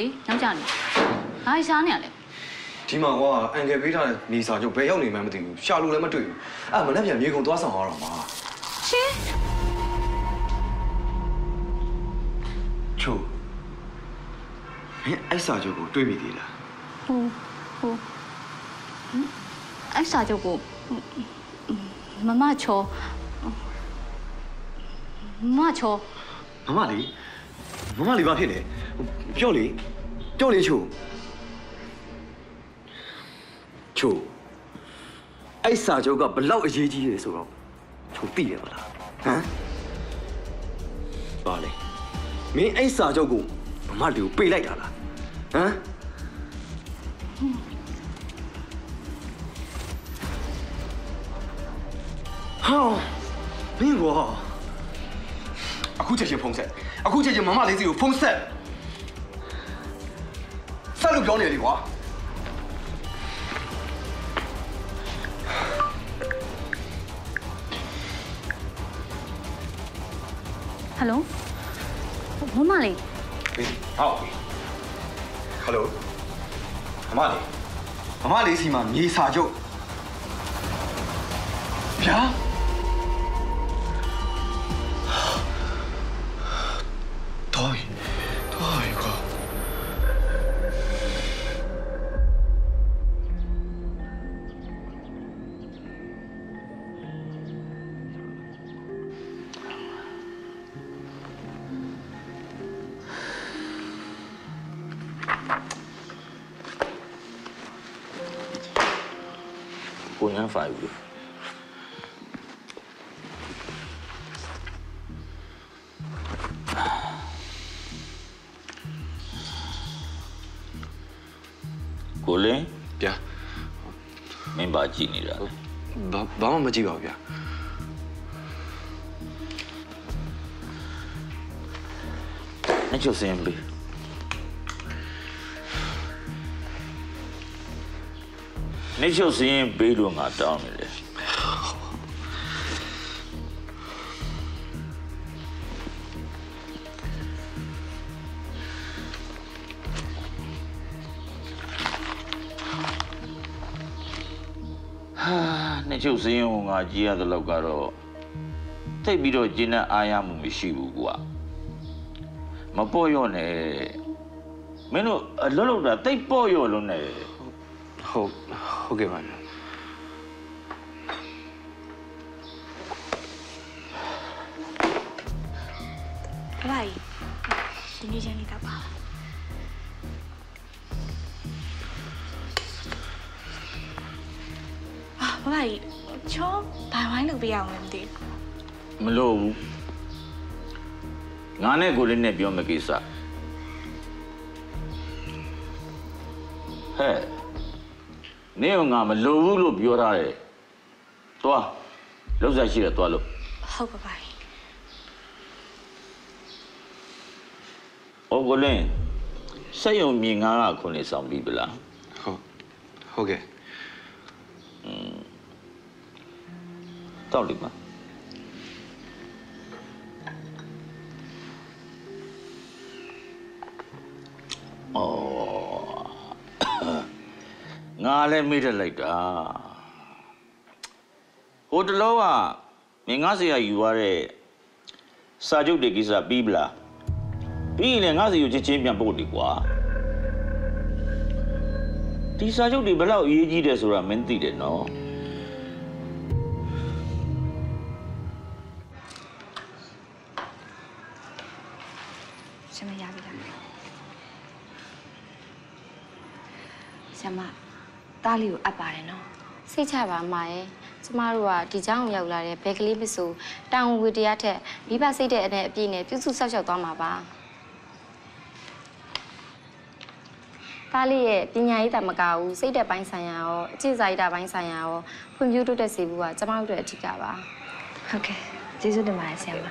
လေရောက်ကြလေဘာရှားနေရလဲဒီမှာကွာအန်ကယ်ပေးထားတဲ့နေစာချုပ်ဘယ်ရောက်နေမှန်းမသိဘူးရှာလို့လည်းမတွေ့ဘူးအဲ့မနေ့ပြန်မြေကုံသွားဆောင်ရတော့မှာရှင်ချို့မင်းအဲ့စာချုပ်ကိုတွေ့ပြီသေးလားဟုတ်အဲ့စာချုပ်ကိုမမချောမမလေးဘာဖြစ်လဲပြောလေချို့အဲ့စာချုပ်ကဘလောက်အရေးကြီးလဲဆိုတော့ချို့သိရပါလားဟမ်ဘာလဲမင်းအဲ့စာချုပ်ကိုမမလေးကိုပေးလိုက်တာလားဟမ်ဟာမင်းဘာအခုချက်ချင်းဖုန်းဆက်အခုချက်ချင်းမမလေးစီကိုဖုန်းဆက်လို့ပြောနေလေကွာဟယ်လိုမမလေးဟုတ်ပြီဟယ်လိုမမလေးစီမှာမြေစာချုပ်ဗျာ5 ကိုလင်းဗျာမင်းဘာကြည့်နေတာလဲဘာမှမကြည့်ပါဘူးဗျာအဲ့ကျိုးစင်ပြီနေချုပ်စင်းပေးလို့ငါတောင်းနေတယ်ဟာနေချုပ်စင်းကိုငါကြည့်ရတဲ့လောက်ကတော့တိတ်ပြီးတော့ကျဉ်းတဲ့အားရမှုမရှိဘူးကွာမပေါ့ရော့နဲ့မင်းတို့အလုပ်လုပ်တာတိတ်ပေါ့ရော့လို့နဲ့ဟုတ်ကဲ့ပါဘာကြီးဒီနေ့ကျန်နေတာပါဘာကြီးချောဘာဝိုင်းလုပ်ပြရအောင်မသိမလို့ဘူးငါနဲ့ကိုလေးနဲ့ပြောမယ့်ကိစ္စဟဲ့နေငါမလိုဘူးလို့ပြောထားတယ်။သွားလောက်စားရှိတယ်သွားလို့ဟုတ်ပါပါ။အော်ကိုလင်းဆက်ရုံမြင်ငါကခုနေဆောင်ပြီဗလား။ဟုတ်ကဲ့။တောက်လိမ့်မယ်။ ။ငါလည်းမေ့တယ်လိုက်တာ။ဟိုတလောကမင်းငါဆရာယူရတဲ့စာချုပ်တွေကိစ္စပြီးပလား။ပြီးရင်လည်းငါဆရာယူချင်းပြန်ပို့တယ်ကွာ။ဒီစာချုပ်တွေဘယ်လောက်အရေးကြီးတယ်ဆိုတာမင်းသိတယ်နော်။ရှင်မရပြီလား။ရှင်မတားလေးကိုအပ်ပါတယ်နော်စိတ်ချပါမှာရဲ့ကျမတို့ကဒီเจ้าကိုရောက်လာတဲ့ဘဲကလေးမဆိုတောင်ဝေတရားထက်မိဘစိတ်တဲ့အနဲ့အပြည့်နဲ့ပြုစုဆောက်ရှောက်သွားမှာပါတားလေးရဲ့ပညာရေးတာမကဘူးစိတ်တဲ့ပိုင်းဆိုင်ရာရောအကျင့်စာရေးတာပိုင်းဆိုင်ရာရောဖွံ့ဖြိုးတိုးတက်စေဖို့ကကျမတို့ရဲ့အဓိကပါဟုတ်ကဲ့ကျေးဇူးတင်ပါတယ်ဆရာမ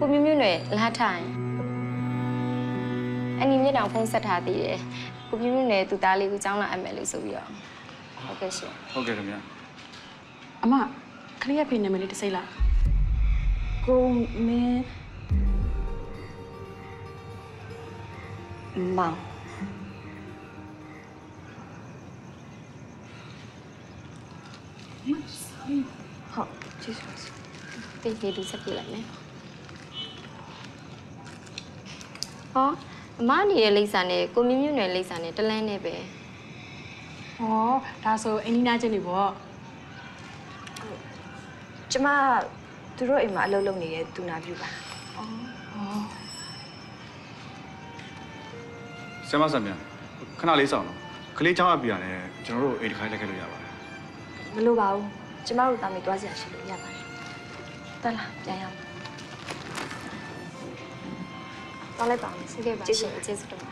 ကိုမျိုးနဲ့လာထိုင်အနီမြတောင်ဖုန်းဆက်ထားသေးတယ်ကိုမျိုးနဲ့သူသားလေးကိုကြောင်းလာအမယ်လို့ဆိုပြီးတော့ဟုတ်ကဲ့ရှင်ဟုတ်ကဲ့ခင်ဗျာအမခရီးရဖေးနံပါတ်လေးတစ်စိမ့်လား को मैं माँ好，继续。被别离สักกี่หลังเนี่ยอ๋อม้าหนีในလိษาเนี่ยကိုမျိုးမျိုးနယ်လိษာเนี่ยတလန်းเนี่ยပဲ။ဟောဒါဆိုအင်းနီနာချင်းတွေပေါ့။ကျမသူတို့အိမ်မှာအလုပ်လုပ်နေတဲ့သူနာပြုပါ။အော်။ဆရာမဆရာမခဏလေးစောင့်နော်။ကလေးချောင်းအပြာနဲ့ကျွန်တော်တို့အိမ်တစ်ခါတက်ခဲ့လို့ရပါတယ်။မလိုပါဘူး။ကျမတို့တာမေတွားစရာရှိလို့ရပါတယ်။တက်လားပြန်ရအောင်။သွားလိုက်ပါစေခဲ့ပါ။ကျေးဇူးကျေးဇူးတော်က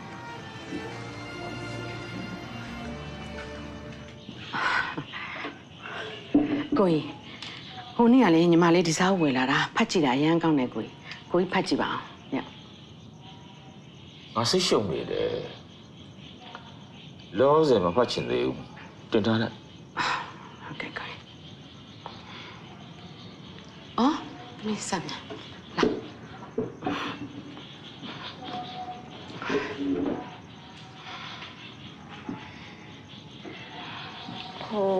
ိုကြီးဟိုနေ့ကလေညီမလေးဒီစားဝယ်လာတာဖတ်ကြည့်တာအရန်ကောင်းတယ်ကိုကြီးဖတ်ကြည့်ပါအောင်ညငါစိတ်ရှုံနေတယ်လောစင်မဖတ်ချင်သေးဘူးတင်ထားလိုက်ဟုတ်ကဲ့ကိုကြီးအော်မင်းစမ်းလာဟို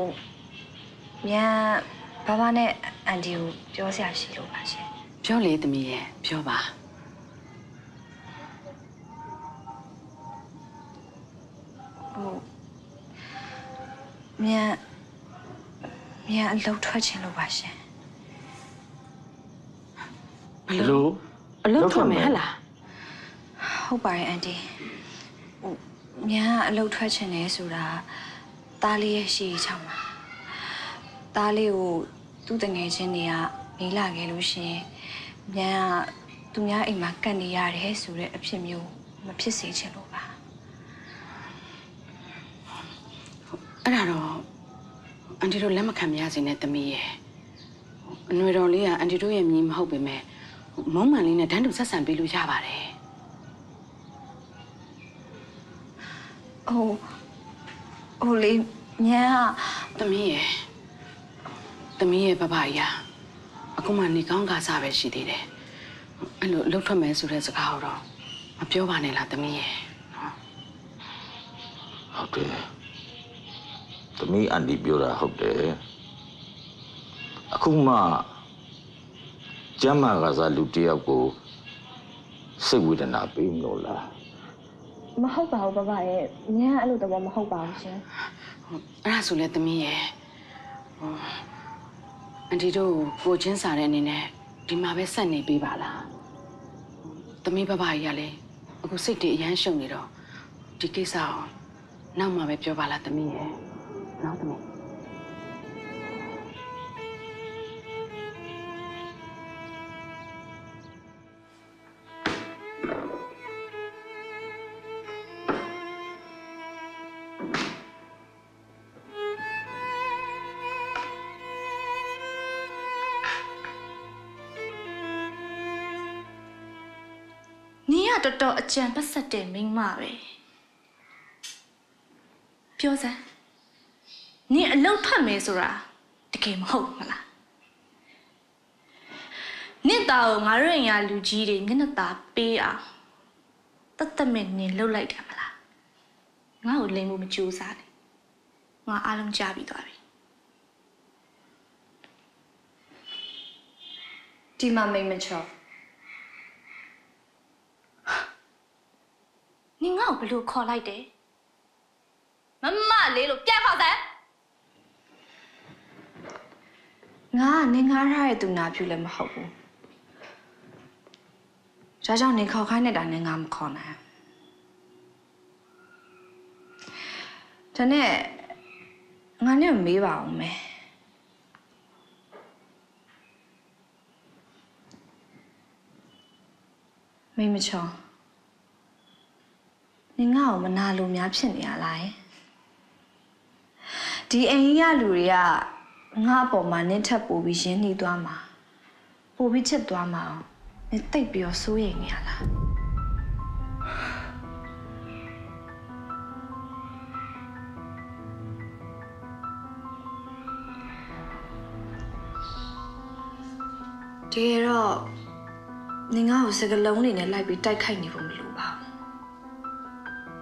မြန်ဘာဘာနဲ့အန်တီကိုပြောစရာရှိလို့ပါရှင်ပြောလေသမီးရဲ့ပြောပါဟုတ်မြန်အလုပ်ထွက်ချင်လို့ပါရှင်ဘလို့အလုပ်ထွက်မယ်ဟလားဟုတ်ပါတယ်အန်တီဟုတ်မြန်အလုပ်ထွက်ချင်တယ်ဆိုတာตาလေးရဲ့ရှိချောင်းပါตาလေးကိုသူ့တငယ်ချင်းတွေကမေးလာခဲ့လို့ရှင်။မြန်ကသူများအိမ်မှာကန့်နေရတယ်ဆိုတဲ့အဖြစ်မျိုးမဖြစ်စေချင်လို့ပါ။အဲ့ဒါတော့အန်တီတို့လက်မခံမရစေနဲ့သမီးရဲ့။အနွယ်တော်လေးကအန်တီတို့ရဲ့မြင်မဟုတ်ပေမဲ့မုံမှန်လေးနဲ့တန်းတူဆက်ဆံပေးလို့ရပါတယ်။ဟိုလေးမြန်ကသမီးရဲ့သမီးရဲ့ဘဘကြီးအခုမှနေကောင်းကားစားပဲရှိသေးတယ်။အဲ့လိုလှုပ်ထွက်မယ်ဆိုတဲ့စကားတော့မပြောပါနဲ့လားသမီးရဲ့နော်။ဟုတ်တယ်။သမီးအန်တီပြောတာဟုတ်တယ်။အခုမှကျမ်းမာကားစားလူတစ်ယောက်ကိုစိတ်ဝေဒနာပေးမလို့လား။မဟုတ်ပါဘူးဘဘရဲ့။ညာအဲ့လိုတော့မဟုတ်ပါဘူးရှင်။အဲ့ဒါဆိုလဲသမီးရဲ့။အန်တီတို့ကိုချင်းစားတဲ့အနေနဲ့ဒီမှာပဲဆက်နေပေးပါလားသမီးဘဘကြီးကလည်းအခုစိတ်တွေအရမ်းရှုံနေတော့ဒီကိစ္စအောင်နောက်မှပဲပြောပါလားသမီးရဲ့နောက်သမီးတော်တော်အကြံပတ်ဆက်တယ်မိမပဲပြောစမ်းနင်အလုပ်ဖတ်မယ်ဆိုတာတကယ်မဟုတ်မလားနင့်သားကိုငါတို့အိမ်ကလူကြီးတွေမျက်နှာသာပေးအောင်တတ်တတ်မဲ့နင်လှုပ်လိုက်တယ်မလားငါ့ကိုလိမ်မှုမကြိုးစားနဲ့ငါအားလုံးကြားပြီးသွားပြီဒီမှာမိမချော你我不如考来的，妈妈来了，别跑噻！我你俺俩也都拿不了么好不？再讲你考开那单，你俺不考呢。真的，俺俩没把握没。没没错。你看我们那路面偏的来，第二呀路呀，我爸妈那车不比钱你多嘛，不比车多嘛，你代表输赢呀啦。တကယ်တော့နင်ငါ့ကိုစကလုံးလေးနဲ့လိုက်ပြီးတိုက်ခိုက်နေဖို့မလိုပါဘူး။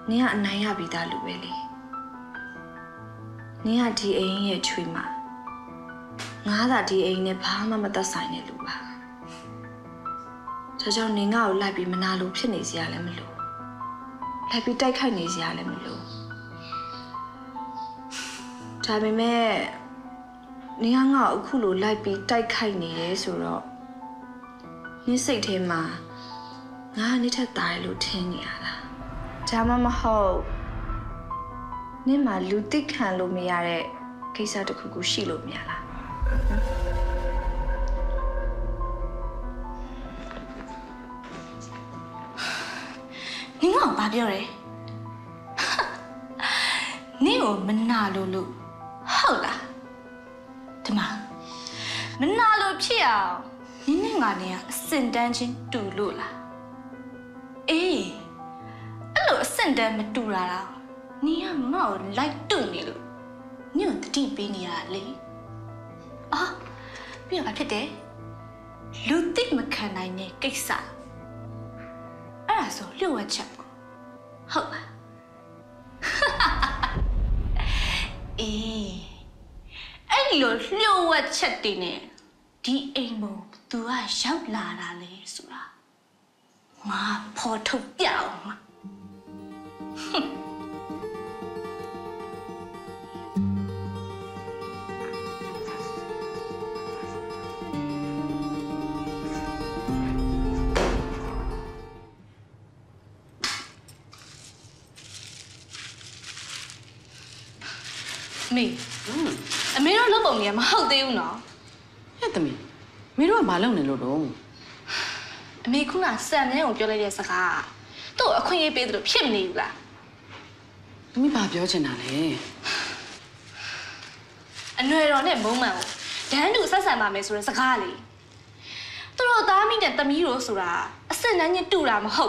နင်ကအနိုင်ရပြီးသားလူပဲလေ။နင်ကဒီအိမ်ရဲ့ချွေမှာငါသာဒီအိမ်နဲ့ဘာမှမသက်ဆိုင်တဲ့လူပါ။ဒါကြောင့်နင်ငါ့ကိုလိုက်ပြီးမနာလို့ဖြစ်နေစရာလည်းမလို။လိုက်ပြီးတိုက်ခိုက်နေစရာလည်းမလို။ဒါပေမဲ့နင်ငါ့ကိုအခုလိုလိုက်ပြီးတိုက်ခိုက်နေရဲဆိုတော့你身体嘛，俺你才大路听你啦。咱们嘛好，你嘛路得看路面嘞，其实都可够细路面啦。你讲白表嘞？你有没拿路路？好啦，对嘛？没拿路票。你那伢娘圣诞节堵路啦？哎，阿罗圣诞没堵啦？你也冇来堵你了，你用地皮你阿哩？啊，不要怕撇得，路地没看来呢，该啥？阿拉说六万七，好吧？哈哈哈！哎，哎哟，六万七的呢，你爱么？都爱笑啦啦嘞，是吧？妈，破头掉嘛！哼。妹，妹侬老公也蛮好对付喏。哎，大妹。没路马龙那路多，没空啊！三年我表来点啥个，都我困一辈子都骗不你啦。你爸表在哪里？俺女儿呢没买哦，单独三三妈买出来啥个哩？都老大米点大米罗出来，生男人多啦么好？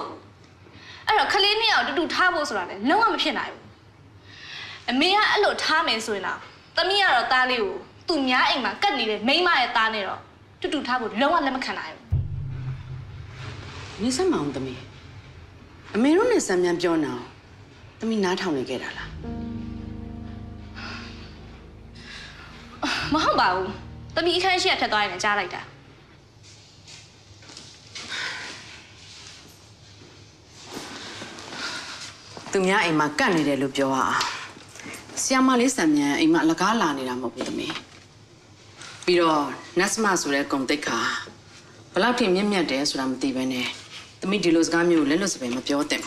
俺老可怜你啊，都都他包出来嘞，人我没骗来哦。没啊，俺老他买出来啦，大米啊老大哩哦，都伢硬嘛，跟你嘞没嘛也大呢咯。就赌他不，老外来么看来哦。你什么样的米？没弄那什么样表呢？他们哪趟来给他了？没好吧？他们一开始也才到俺们家来的。他们家姨妈干的路表啊，像马里什么样，姨妈拉嘎拉的啦，没不得米。 比如，那什么说来讲得卡，不老听明明的，说他们这边呢，他们地路是干没有，人路是白没标的嘛。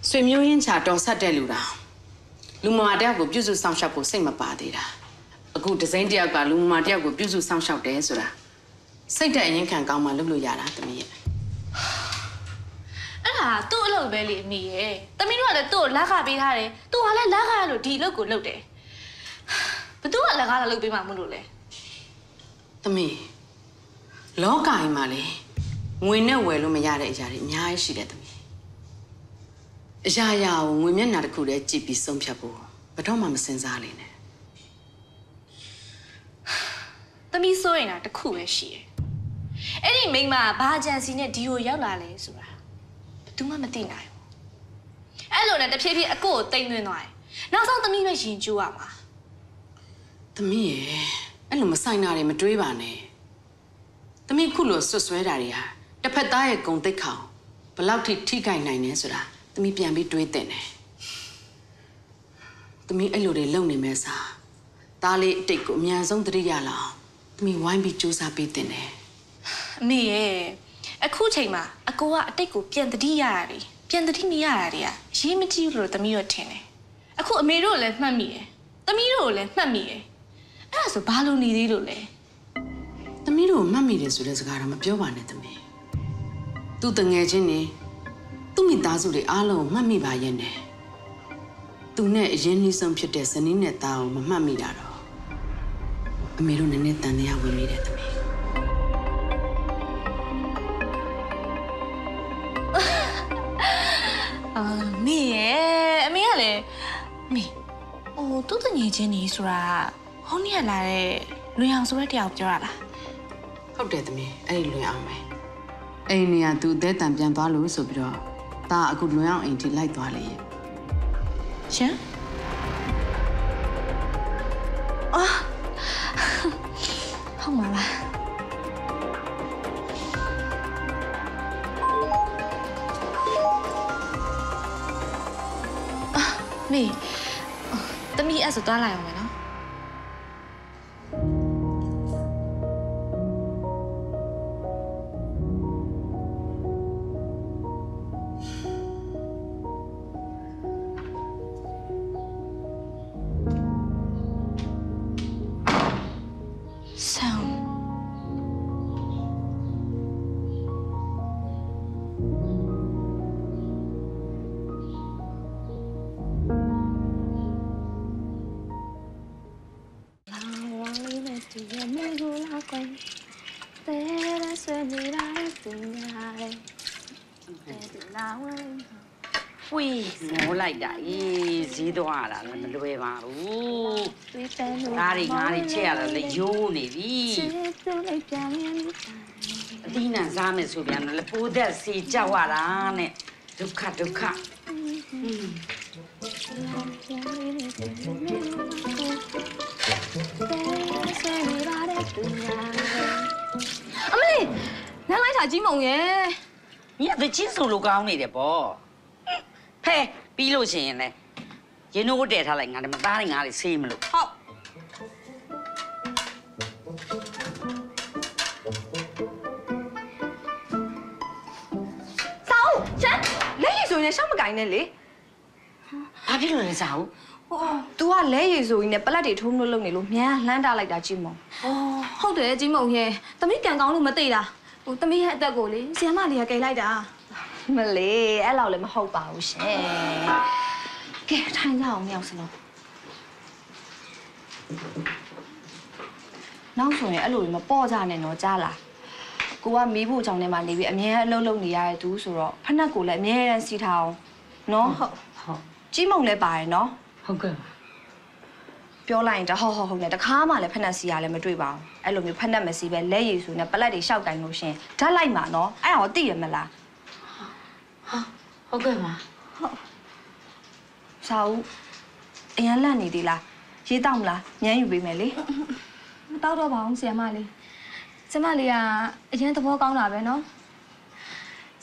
所以没有人查到啥道路啦，路马的个，比如上下坡什么巴的啦，个这些的个路马的个，比如上下的说啦，谁在人看干嘛路路压啦，他们也。啊，都老白哩，没耶，他们那的都拉卡比他嘞，都阿拉拉卡路地路个路的。 不都阿拉家老路被马木路嘞？大妹，老家伊嘛嘞，我那外路没伢嘞，伢嘞伢也是嘞，大妹。伢呀，我们那的苦嘞，只比生撇步，不到妈妈身上嘞呢。大妹所以那的苦也是，哎，你明嘛，把江西那地油要拿嘞是吧？不都妈妈对奈哦？哎，老那的偏偏阿哥对对奈，那上大妹没研究啊嘛？ သမီးရဲ့အဲ့လိုမဆိုင်တာတွေမတွေးပါနဲ့သမီးခုလိုဆွဆွဲတာတွေဟာတစ်ဖက်သားရဲ့ဂုဏ်သိက္ခာဘလောက်ထိထိခိုက်နိုင်လဲဆိုတာသမီးပြန်ပြီးတွေးတင်တယ်သမီးအဲ့လိုတွေလုပ်နေမဲ့စားဒါလေးအတိတ်ကိုအမြန်ဆုံးသတိရလာအောင်သမီးဝိုင်းပြီးစူးစမ်းပေးတင်တယ်အမေရဲ့အခုချိန်မှာအကိုကအတိတ်ကိုပြန်သတိရတာတွေပြန်သတိမရတာတွေရေးမကြည့်လို့သမီးရောထင်တယ်အခုအမေတို့လည်းမှတ်မိတယ်သမီးတို့လည်းမှတ်မိတယ် 那是巴鲁尼的路嘞。他们路妈咪的说的是干什么表完的？他们，都等眼睛呢，都没打住的阿老妈咪把眼呢，都那眼里上撇的是你那刀妈咪打了，没路那那单的也会没的他们。啊，没耶，没嘞，没。哦，都等眼睛呢，说啦。 好，你来嘞， လွင်အောင်ဆိုတဲ့တရားကိုပြောရလားဟုတ်တယ်သမီးအဲ့လွင်အောင်ပဲအိမ်နေရသူအသက်တန်ပြန်သွားလို့ဆိုပြီးတော့ဒါအခုလွင်အောင်အိမ်ထိလိုက်သွားလေရှင်အော်ဟုတ်မှာပါမေသမီးအဲ့ဆိုသွားလိုက်အောင်မယ်နော်သွားတာလည်းမလွယ်ပါဘူး။ဒါတွေငါတွေချက်ရတာလည်းယိုးနေပြီ။အသီးနှံစားမယ်ဆိုပြန်တော့ပိုးသက်စီကြောက်ရတာနဲ့ဒုက္ခဒုက္ခ။အမလေးနန်းလိုက်တာကြီးမုံရဲ့။ညီကတချင်းဆိုလိုကောင်းနေတယ်ပေါ့။ဟဲ့ပြီးလို့ရှိရင်လည်းရင်းနှုတ်ကိုတည်ထားလိုက်ငါတမသားတွေငါတွေဆေးမလို့ဟုတ်စာဦးချမ်းလဲရည်ဆိုရင်ရှောက်မကိုင်းနဲ့လေဘာဖြစ်လို့လဲစာဦးဟော तू ကလဲရည်ဆိုရင်နဲ့ပလက်တွေထုံးလို့လုပ်နေလို့မြန်လှမ်းတာလိုက်တာကြီးမုံဟောဟုတ်တယ်ကြီးမုံရဲ့သမီးကံကောင်းလို့မသိတာဟိုသမီးရဲ့အသက်ကိုလေဆီယမလေးကကြိတ်လိုက်တာမလေးအဲ့လောက်လည်းမဟုတ်ပါဘူးရှင်ကဲထိုင်ကြအောင်မြောက်စလုံးနောက်ဆိုရင်အဲ့လိုမပေါ့ကြနဲ့တော့ကြားလာကိုကမီးဖို့ကြောင့်လည်းမနေပြီးအမြဲအလုပ်လုပ်နေရတဲ့သူဆိုတော့ဖက်နှက်ကိုလည်းအမြဲတမ်းစီထားအောင်နော်ဟုတ်ဟုတ်ကြီးမုံလည်းပါတယ်နော်ဟုတ်ကဲ့ပြောလိုက်ရင်တဟော့ဟော့ဟုတ်တယ်တခါမှလည်းဖက်နှက်စီရလည်းမတွေ့ပါဘူးအဲ့လိုမျိုးဖက်နှက်မစီပဲလက်ရည်ဆိုနဲ့ပလက်တွေရှောက်တိုင်းလို့ရှင်ဓာတ်လိုက်မှာနော်အဲ့ဟောသိရမလားဟုတ်ကဲ့ပါဟုတ်စာဦးအရန်လန့်နေသေးလားရေးတောက်မလားညမ်းယူပေးမယ်လေမတောက်တော့ပါဘူးဆီယမလေးဆီယမလေးကအရန်သဘောကောင်းတာပဲနော်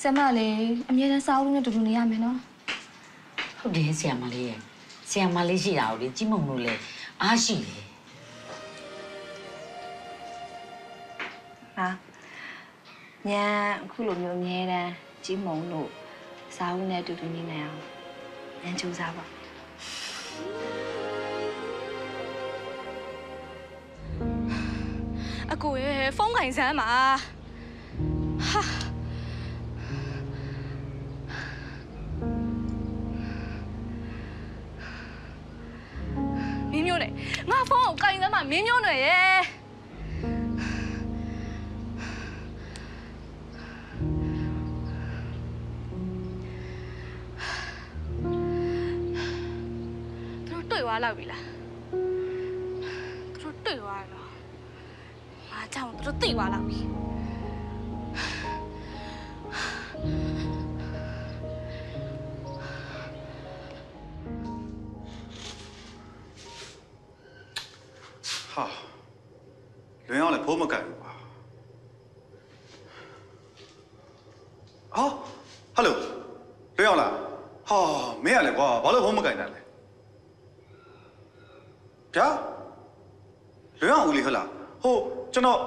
ဆီယမလေးအမြဲတမ်းစာဦးနဲ့တူတူနေရမယ်နော်ဟုတ်တယ်ဆီယမလေးရဲ့ဆီယမလေးရှိတာကိုလေကြီးမုံလို့လေအားရှိတယ်ဟာညမ်းအခုလိုမျိုးအမြဲတမ်းကြီးမုံလို့စာဦးနဲ့တူတူနေနိုင်အောင်能救啥吧？阿哥，风景怎嘛？哈！明明嘞，我风景怎嘛？明明嘞耶！ွားလောက်ပြီလားသူတို့တွေ့သွားတယ်နော်ငါကြောင့်သူတို့သိသွားလောက်ပြီဟာလွင်အောင်လည်းဖိုးမကတ်ဘူးပါဟာဟယ်လိုလွင်အောင်လားဟာမင်းကလည်းကွာဘာလို့ဖိုးမကတ်တာလဲကြာလွင်အောင်ဦးလေးဟုတ်လားဟိုကျွန်တော်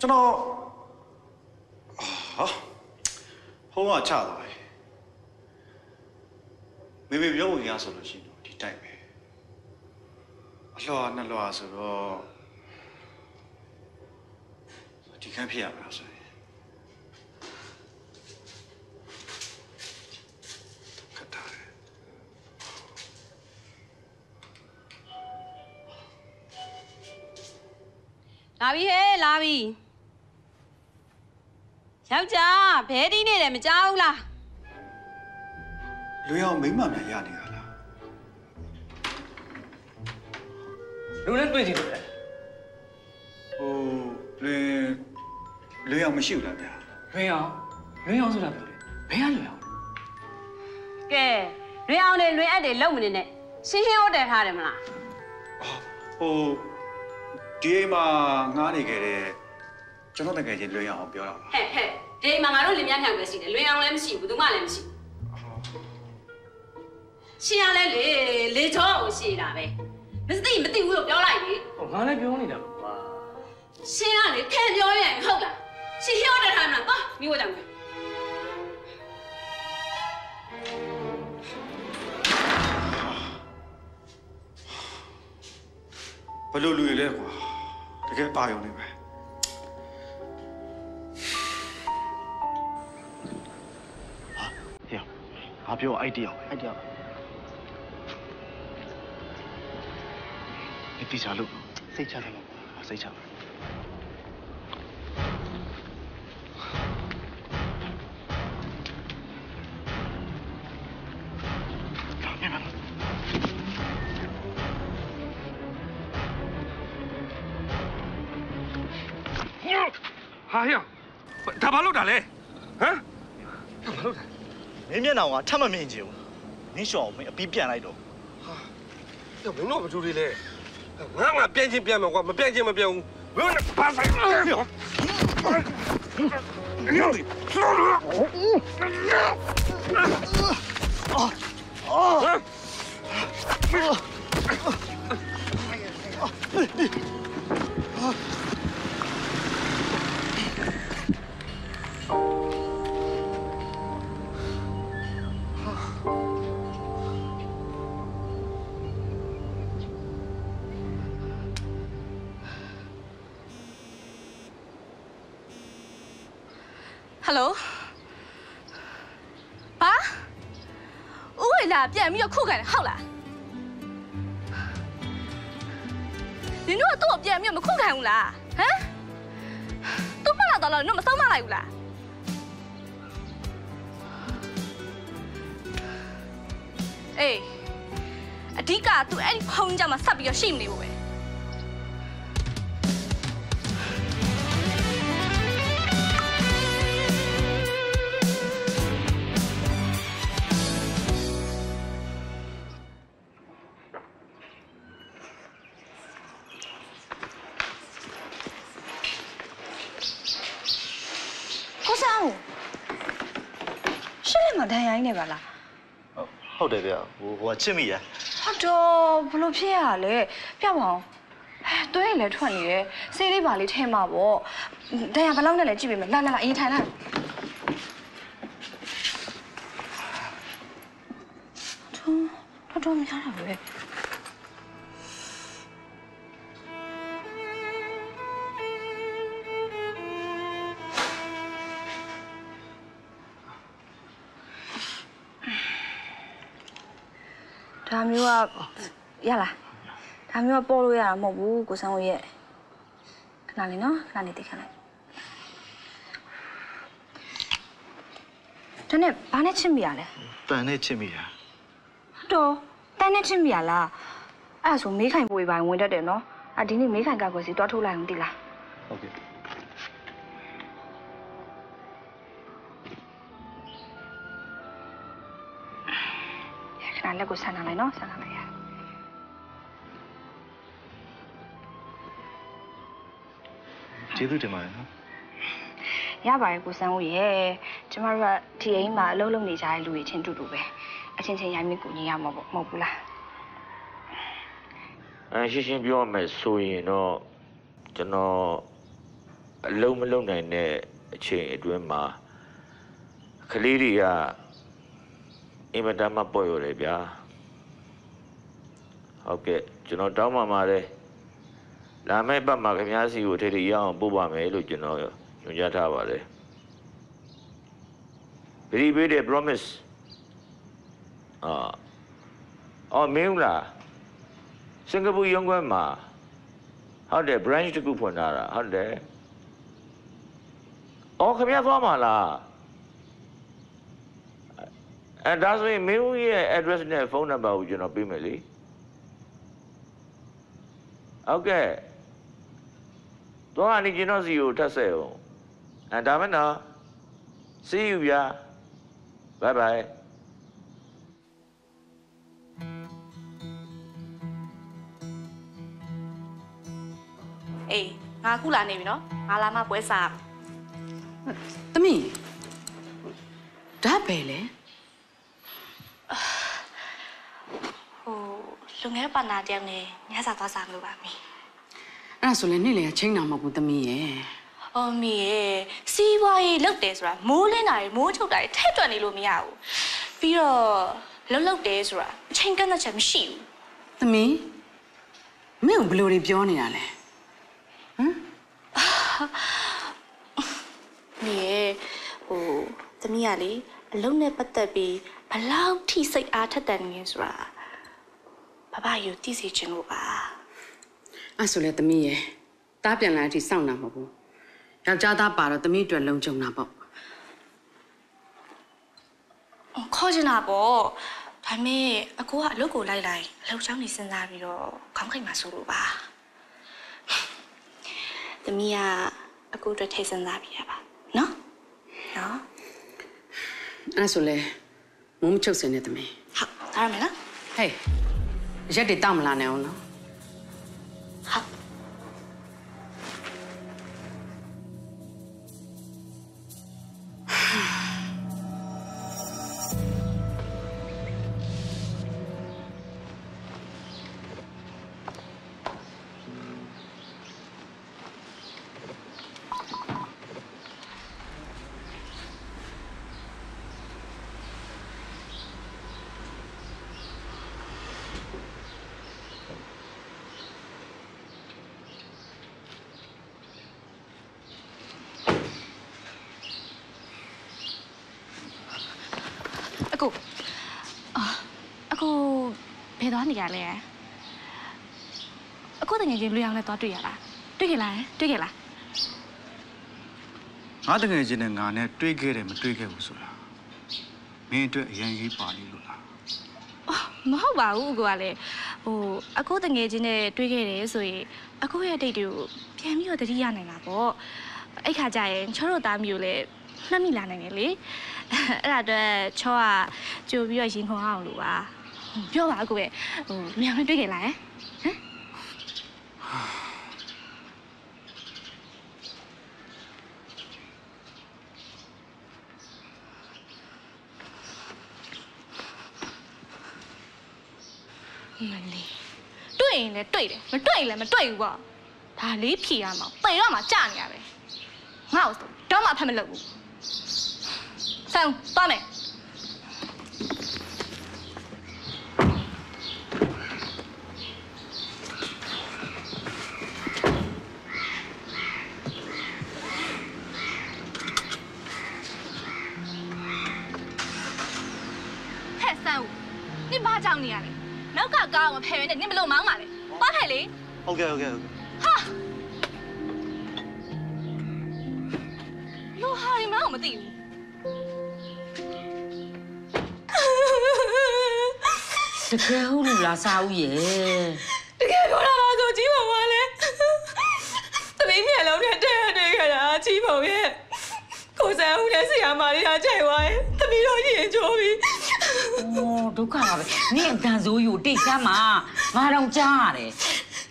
ဟာဟိုကချတာပဲမေပြောဦးရဆိုလို့ရှိရင်ဒီတိုက်ပဲအလှော်နှစ်လှော်ဆိုတော့ဒီခန့်ဖြစ်ရမှာဆိုရင်ခတ်တာလာပြီဟဲ့လာပြီယောက်ျားဘဲတီးနေတယ်မကြောက်ဘူးလားလွင်အောင်မိမမြန်ရနေတာလားလူနဲ့တွေ့ကြည့်လို့哦，刘洋没收了的。刘洋收了不？没啊，刘洋。给刘洋的刘爱的老母的呢？星星我带他的嘛啦。哦，对嘛，俺那个的，今朝那个就刘洋不要了。嘿嘿，对嘛，俺都里面两个是的，刘洋来不是，我都买来不是。 现在来来找我去啦呗，没事你没对我有表来的。我刚才表你了吧？现在来看表演好了，先晓得他们了吧？你我等会。不露露来过，这个爸用的呗。 阿彪，爱掉，爱掉。你对啥路？对啥路？对啥路？干嘛？哎呀，他把路打嘞，啊？他把路打。 没面闹啊，他们没救，你说我们别变来着。啊，要不弄不出来嘞，俺变进变嘛，我们变进嘛变，我们把谁？哎呦，哎呦，Hello， 爸，我那边没有空干，好啦。你那多边没有空干我啦，啊？都不拉到了，那么少嘛来我啦？哎，这个都俺朋友们啥比较羡慕的喂？ 那边啦，哦，好的呀，我这边。好的，不露皮啊嘞，别忘。哎，对了，穿的，谁来把你穿嘛不？等下把老奶奶这边嘛，来，姨太来。他中没啥啥喂。 他没有啊，呀啦，他没有暴露呀，没不过生活也，哪里呢？哪里得看来？真的，把那吃米呀嘞？把那吃米呀？对，把那吃米呀啦。啊，说没看不会吧？我这点喏，啊，今天没看干过事，多出来用的啦。OK。 那个山上来喏，山上来呀。这都怎么样？也把个山乌耶，这嘛说天嘛冷冷的，家里路也清楚多呗，啊，清清也没过年也冇不啦。哎，事情比我们所以喏，就喏，冷不冷的呢，去对嘛，可累的呀。 因为咱们不有那边 ，OK， 就那张妈妈嘞，咱们爸妈跟伢是有这里一样，不把没路就那用家他吧嘞。Very very promise， 啊，哦没有啦，新加坡用过嘛？好的 ，branch 这个分哪啦？好的，哦，跟伢做嘛啦？ And that's why me who ye address and phone number you know be me. Okay. Doa ni jenos you tasayo. And I know. See you ya. Bye bye. Eh, aku lah ni, no. Alama kue sap. Tami, dah beli? Oh, sungai panas yang ni, ni asal pasang tu kami. Anak sulen ni leh ceng nama pun tami ye. Oh mie, siapa ye lek deh sura, mula nai, mula cukai, terjual ni lu miao. Biar lek deh sura, ceng kan ada cem siu. Tami, macam belu ni biar ni ale. Mie, oh, tami ali, lom ne patabi, pelau ti say atat dan ni sura. Bapa you ti si cenggu ba. Asulah tami ye, tapi yang lain ti sang nama bu. Yang jada baru tami jual lom jeng nama. Kau je nama, tapi aku ada logo lain, lom jeng ni senang biro, kamu kena masuk ba. Tami ya, aku dah terusan lagi apa, no? No? Anak soleh, mungkin cukup sini tami. Hak, taruh mana? Hey, jadi tamu lana orang. Hak. Ni kah leh? Aku tengah je luang leh tua tu ya lah. Tu ke lah? Tu ke lah? Aku tengah je dengan ane tu ke leh, tu ke usul lah. Mereka yang ini paling lulah. Oh, mahu bau gua leh. Oh, aku tengah je dengan tu ke leh, so aku ada itu. Kami ada di yang mana bo? Eka jaya, coro tamu leh, nama ni lah ni leh. Ada cora, jauh biar sih kau awal luah. 不要话各位，你让他追过来，嗯？没理，对嘞对嘞，没对嘞没对过，他离皮啊嘛，背了嘛炸你啊呗，我他妈他们老，三八妹。 你们老忙嘛嘞，八排嘞。OK。哈，老好你们让我们丢。这个好路啦，少爷。这个我老妈做鸡毛毛嘞，这里面老娘真对个啦，鸡毛耶。可是我娘是阿妈的阿姐话，这边老严重哩。 哦，都看了，你当初有对干嘛？马上嫁嘞！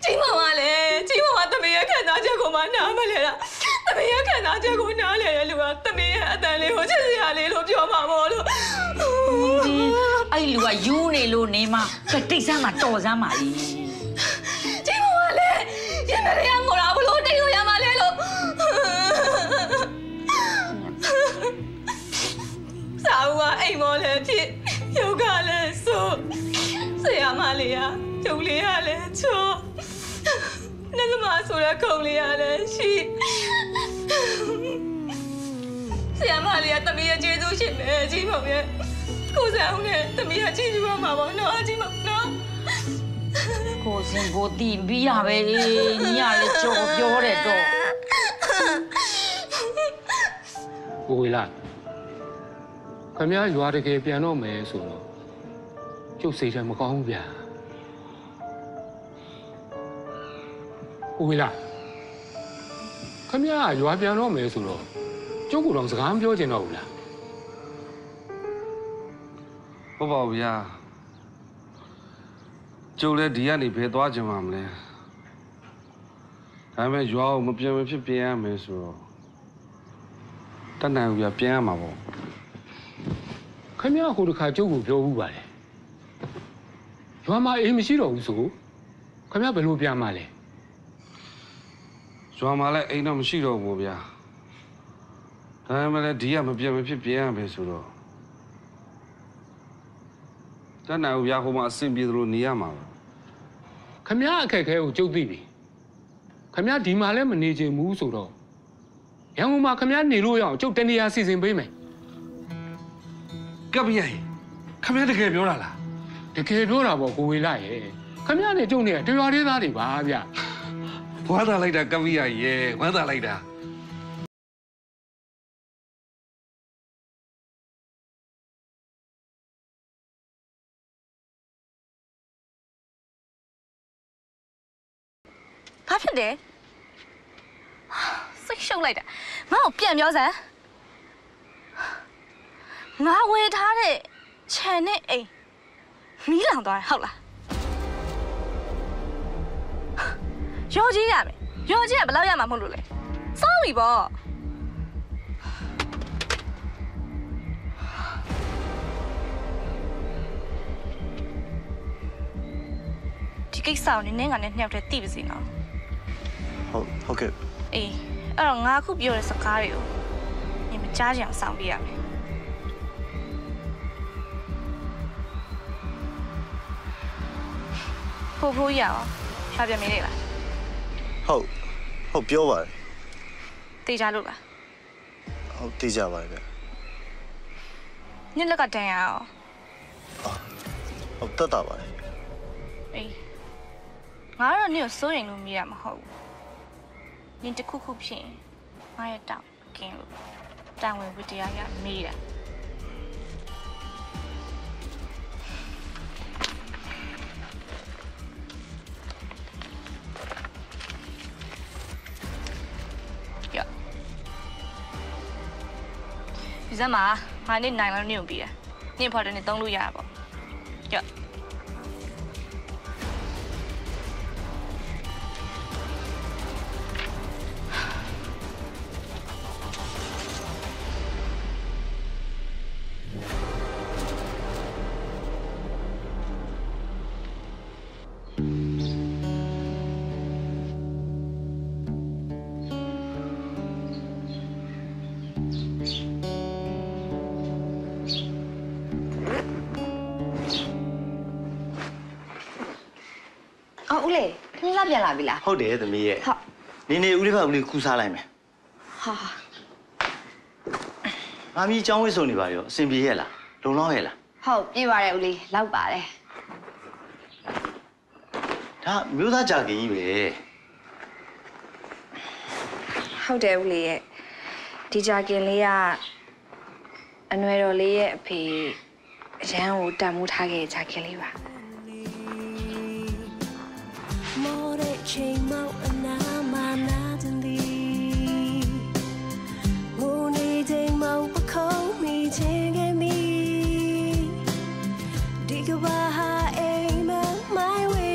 金妈妈嘞，金妈妈他们也看大家给我们拿回来了，他们也看大家给我拿来了哇！他们也带来好些啥来了，叫妈妈了。哎，路啊，有呢路呢嘛，这对啥嘛，多啥嘛哩？金妈妈嘞，现在这样我拿不落，对我也嘛来了。啥话？哎，毛嘞，这。 有噶嘞，说，谁阿妈哩呀？有哩阿嘞，错，那个妈说了空哩阿嘞，是，谁阿妈哩呀？他们也接触些没几朋友，可是后来他们也接触阿妈王，那阿几毛那，可是我弟比阿妹，你阿嘞做表嘞多，不会啦。 Kau ni ada jual dekat piano mesum, cukup saja makan biar. Uilah, 他们家ရွာပြန်တော့မယ်ဆိုတော့ကျုပ်ကတော့စကားမပြောချင်တော့ဘူးလားဟုတ်ပါဘူးဗျာကျုပ်လည်းဒီကနေဘယ်သွားချင်မှာမလဲဒါပေမဲ့ရွာကိုမပြန်မဖြစ်ပြန်ရမယ်ဆိုတော့တတ်နိုင်ဘူးဗျာပြန်ရမှာပေါ့ခင်ဗျားဟိုတစ်ခါကျုပ်ကိုပြောဘူးပါလေရွာမှာအိမ်မရှိတော့ဘူးဆိုခင်ဗျားဘယ်လိုပြန်မှာလဲရွာမှာလည်းအိမ်တော့မရှိတော့ဘူးဗျာဒါပေမဲ့လည်းဒီကမပြန်မဖြစ်ပြန်ရမယ်ဆိုတော့တနိုင်ဦးရဟိုမှာအဆင်ပြေသလိုနေရမှာပါခမရအခက်ခဲကိုကြုတ်သိပြီခမရဒီမှာလည်းမနေချင်ဘူးဆိုတော့ရန်ကုန်မှာခမရနေလို့ရအောင်ကျုပ်တနေရာစီစဉ်ပေးမယ်ကပ်ပြရင်ခမရတကယ်ပြောတာလားတကယ်ပြောတာပေါ့ကိုဝေလာရဲ့ခမရနဲ့ကျုပ်နဲ့တွေ့ရသေးသားတွေပါဗျဝမ်းသာလိုက်တာကပ်ပြရရဲ့ဝမ်းသာလိုက်တာဘာဖြစ်လဲစိတ်ရှုပ်လိုက်တာငါ့ကိုပြန်ပြောစမ်းငါဝယ်ထားတဲ့ခြံနဲ့အိမ်မီးလောင်သွားတယ်ဟုတ်လားရောကြီးရမယ်ရောကြီးကဘယ်လောက်ရမှာမဟုတ်လို့လဲစောင်းပြီပေါ့ဒီကိစ္စကိုနင်းငါနဲ့နှောက်တဲ့တိပစီနော်ဟုတ်ကဲ့အေးအဲ့တော့ငါခုပြောတဲ့စကားတွေကိုညီမကြားချင်အောင်ဆောင်ပြရမယ်ဖိုးရအောင်ဖြာပြမင်းလေးလားဟုတ်ပြောပါလေတေးကြလို့လားဟုတ်တေးကြပါလေညလက်ကတန်းရအောင်ဟုတ်တတ်တာပါလေအေးငါတော့ညကိုစိုးရင်လို့မရမှာမဟုတ်ဘူး你这酷酷片，我也当见了，但我不得要没了。呀，你怎么？我你奶奶牛逼啊！你跑到你东路呀不？呀。ပြန်လာပြီလားဟုတ်တယ်သမီးရဲ့ဟုတ်နေဦးလေးဖက်ဦးလေးကူးစားလိုက်မယ်ဟာငါမီးကြောင်းဝိဆုံနေပါရောအဆင်ပြေရဲ့လားလုံလောက်ရဲ့လားဟုတ်ပြေပါရဲ့ဦးလေးလောက်ပါတယ်ဒါမျိုးသားကြာခင်ကြီးပဲဟုတ်တယ်ဦးလေးရဲ့ဒီကြာခင်လေးကအနွယ်တော်လေးရဲ့အဖေရန်ကိုတံမိုးထားခဲ့ကြာခင်လေးပါCame out and I'm not in the Only thing my call me taking me Dig a high aim at my way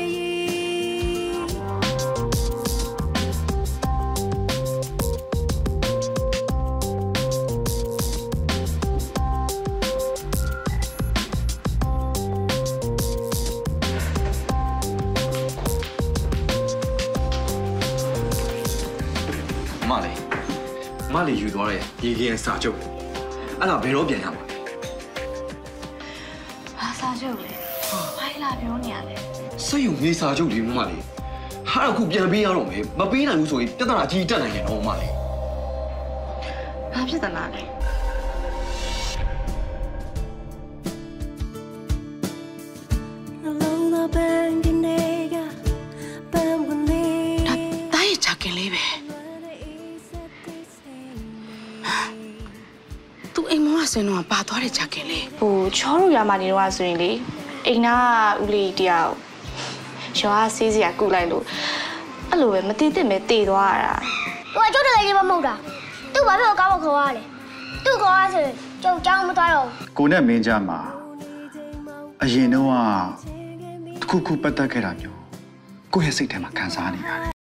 妈哩，遇到了一个人撒酒，俺那白老变样了。俺撒酒嘞，俺伊拉表娘嘞。谁用你撒酒的妈哩？俺那苦变变样了没？没变那无所谓，别当那鸡蛋来养我妈哩。俺别当那嘞。那大爷吃干嘞呗。谁弄啊？爸多嘞，家给嘞。不，巧如亚马尼罗啊，所以嘞，因那屋里条，小阿西子也过来了，阿罗喂，没得没得多啊。我做到你哋冇㗎，都話俾我搞個佢啊嚟，都講下先，就將我帶路。ကိုနဲ့မင်းကြားမှာအရင်တော့ကတစ်ခုခုပတ်သက်ခဲ့တာမျိုးကိုယ့်ရဲ့စိတ်ထဲမှာခံစားနေရတယ်